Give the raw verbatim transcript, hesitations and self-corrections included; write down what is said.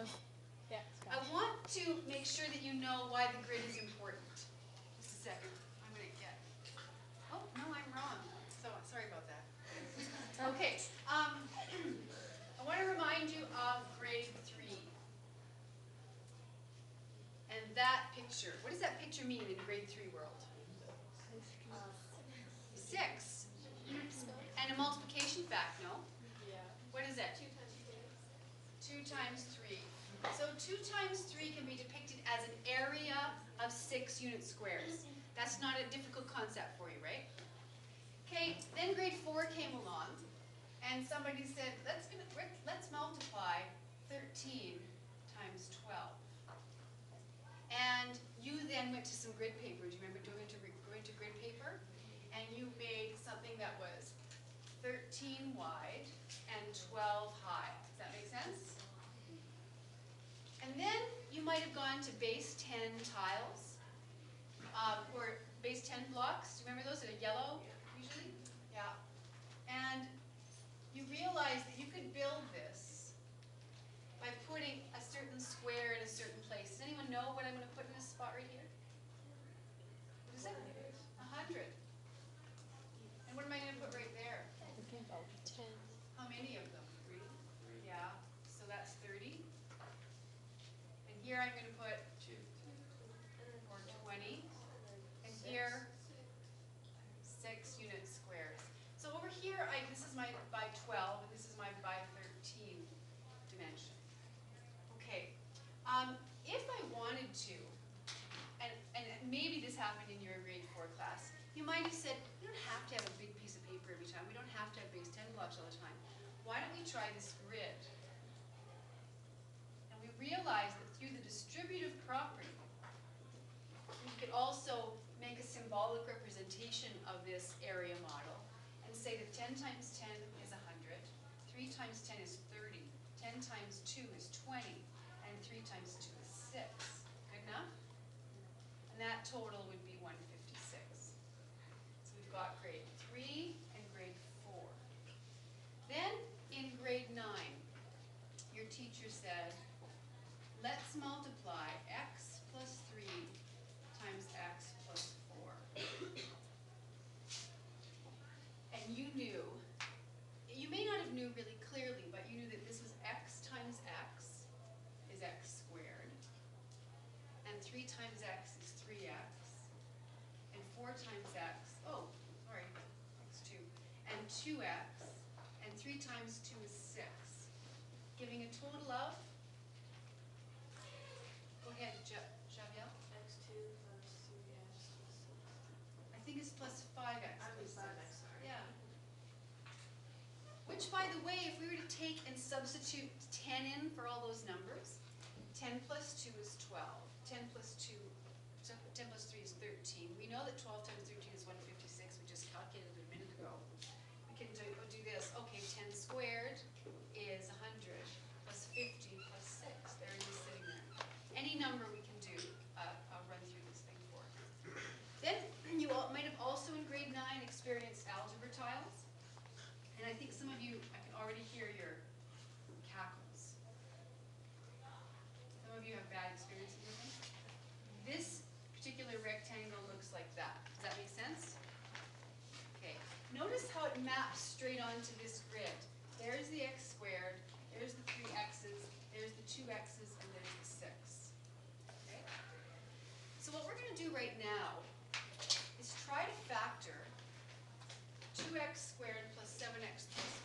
So, yeah, I want to make sure that you know why the grid is important. Just a second. I'm going to get. Oh, no, I'm wrong. So, sorry about that. Okay. Um, I want to remind you of grade three. And that picture. What does that picture mean in grade three world? Six. And a multiplication fact, no? Yeah. What is that? Two times three. So two times three can be depicted as an area of six unit squares. That's not a difficult concept for you, right? Okay, then grade four came along, and somebody said, let's, gonna, let's multiply thirteen times twelve. And you then went to some grid paper. Do you remember doing to, going to grid paper? And you made something that was thirteen wide and twelve high. Does that make sense? And then you might have gone to base ten tiles, um, or base ten blocks. Do you remember those that are yellow, usually? Yeah. And you realized that you could build this by putting a certain square in a certain place. Does anyone know what I'm going to put in this spot right here? What is it? A hundred. And what am I going to put right there? ten. How many of them? Three? Yeah. So that's thirty. And here I'm going to put two. Or twenty. And here, six unit squares. So over here, I, this is my by twelve, and this is my by thirteen dimension. Okay. Um, if I wanted to, and, and maybe this happened in your grade four class, you might have said, you don't have to have a big piece of paper every time. We don't have to have base ten blocks all the time. Why don't we try this grid? And we realize that through the distributive property, we could also make a symbolic representation of this area model and say that ten times ten is one hundred, three times ten is thirty, ten times two is twenty, and three times two is six. Good enough? And that total would be one hundred fifty-six. We've got grade three and grade four. Then in grade nine, your teacher said, let's multiply x plus three times x plus four. And you knew, you may not have knew really clearly, but you knew that this was x times x is x squared, and three times x is three x. And four times x, oh, sorry, that's two, and two x, and three times two is six, giving a total of, go ahead, Javier. x two plus three x plus six. I think it's plus five x plus six. Yeah. Which, by the way, if we were to take and substitute ten in for all those numbers, ten plus two is twelve, ten plus two So ten plus three is thirteen. We know that twelve times thirteen is one hundred fifty-six. We just calculated it a minute ago. We can do, we'll do this. Okay, ten squared is one hundred plus fifty plus six. There it is sitting there. Any number we can do, uh, I'll run through this thing for you. Then you all might have also in grade nine experienced algebra tiles. And I think some of you, I can already hear your cackles. Some of you have bad experiences with them. This particular rectangle looks like that. Does that make sense? Okay. Notice how it maps straight onto this grid. There's the x squared, there's the three x's, there's the two x's, and there's the six. Okay? So what we're going to do right now is try to factor two x squared plus seven x plus